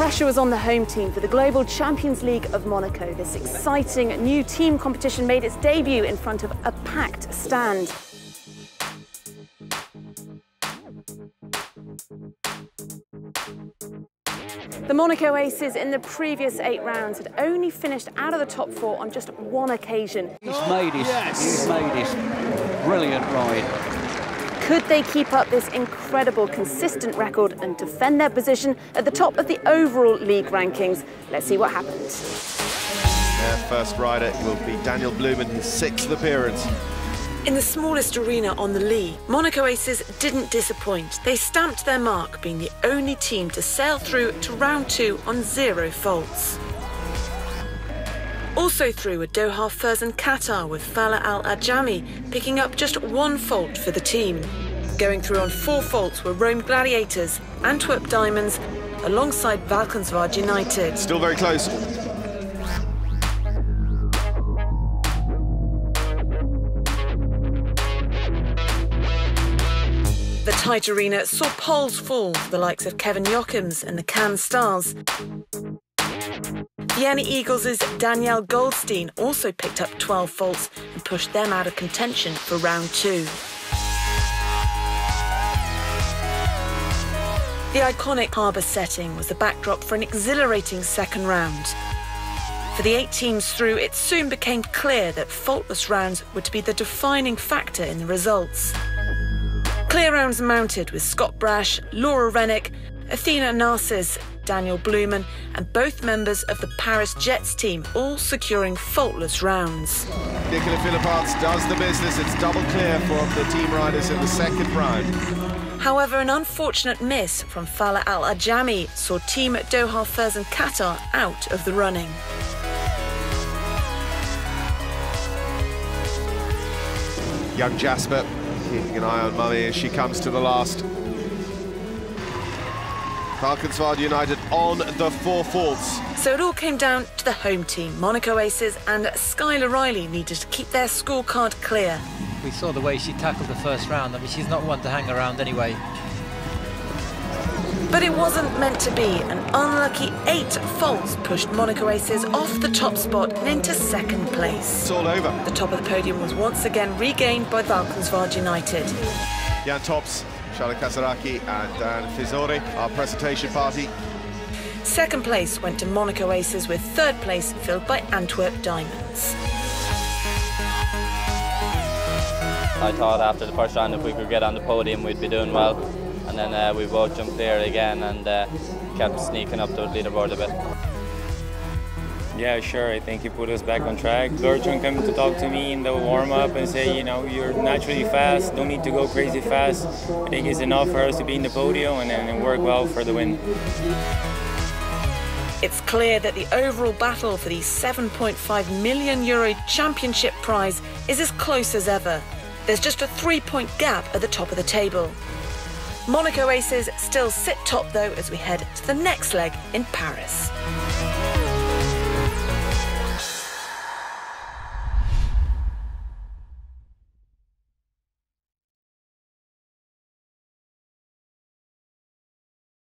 pressure was on the home team for the Global Champions League of Monaco. This exciting new team competition made its debut in front of a packed stand. The Monaco Aces in the previous 8 rounds had only finished out of the top 4 on just one occasion. He's made his brilliant ride. Could they keep up this incredible, consistent record and defend their position at the top of the overall league rankings? Let's see what happens. Their first rider will be Daniel Blumen, his 6th appearance. In the smallest arena on the Lee, Monaco Aces didn't disappoint. They stamped their mark, being the only team to sail through to round 2 on 0 faults. Also through a Doha Furzan Qatar with Faleh Al-Ajami, picking up just 1 fault for the team. Going through on 4 faults were Rome Gladiators, Antwerp Diamonds, alongside Valkenswaard United. Still very close. The tight arena saw poles fall for the likes of Kevin Joachims and the Cannes Stars. Vienna Eagles' Danielle Goldstein also picked up 12 faults and pushed them out of contention for round 2. The iconic harbour setting was the backdrop for an exhilarating second round. For the 8 teams through, it soon became clear that faultless rounds were to be the defining factor in the results. Clear rounds mounted with Scott Brash, Laura Rennick, Athena Nassis, Daniel Blumen, and both members of the Paris Jets team all securing faultless rounds. Nicola Philippaerts does the business. It's double clear for the team riders in the second round. However, an unfortunate miss from Faleh Al-Ajami saw team Doha Furzan Qatar out of the running. Young Jasper, keeping an eye on Mummy as she comes to the last. Valkenswaard United on the 4 faults. So it all came down to the home team. Monaco Aces and Skylar Riley needed to keep their scorecard clear. We saw the way she tackled the first round. I mean, she's not one to hang around anyway. But it wasn't meant to be. An unlucky 8 faults pushed Monaco Aces off the top spot and into 2nd place. It's all over. The top of the podium was once again regained by Valkenswaard United. Jan Topps, Charlotte Kasaraki and Dan Fisori, our presentation party. 2nd place went to Monaco Aces, with 3rd place filled by Antwerp Diamonds. I thought after the first round if we could get on the podium we'd be doing well. And then we both jumped there again and kept sneaking up the leaderboard a bit. Yeah, sure, I think he put us back on track. Bertrand came to talk to me in the warm-up and say, you know, you're naturally fast, don't need to go crazy fast. I think it's enough for us to be in the podium and work well for the win. It's clear that the overall battle for the €7.5 million championship prize is as close as ever. There's just a 3-point gap at the top of the table. Monaco Aces still sit top, though, as we head to the next leg in Paris.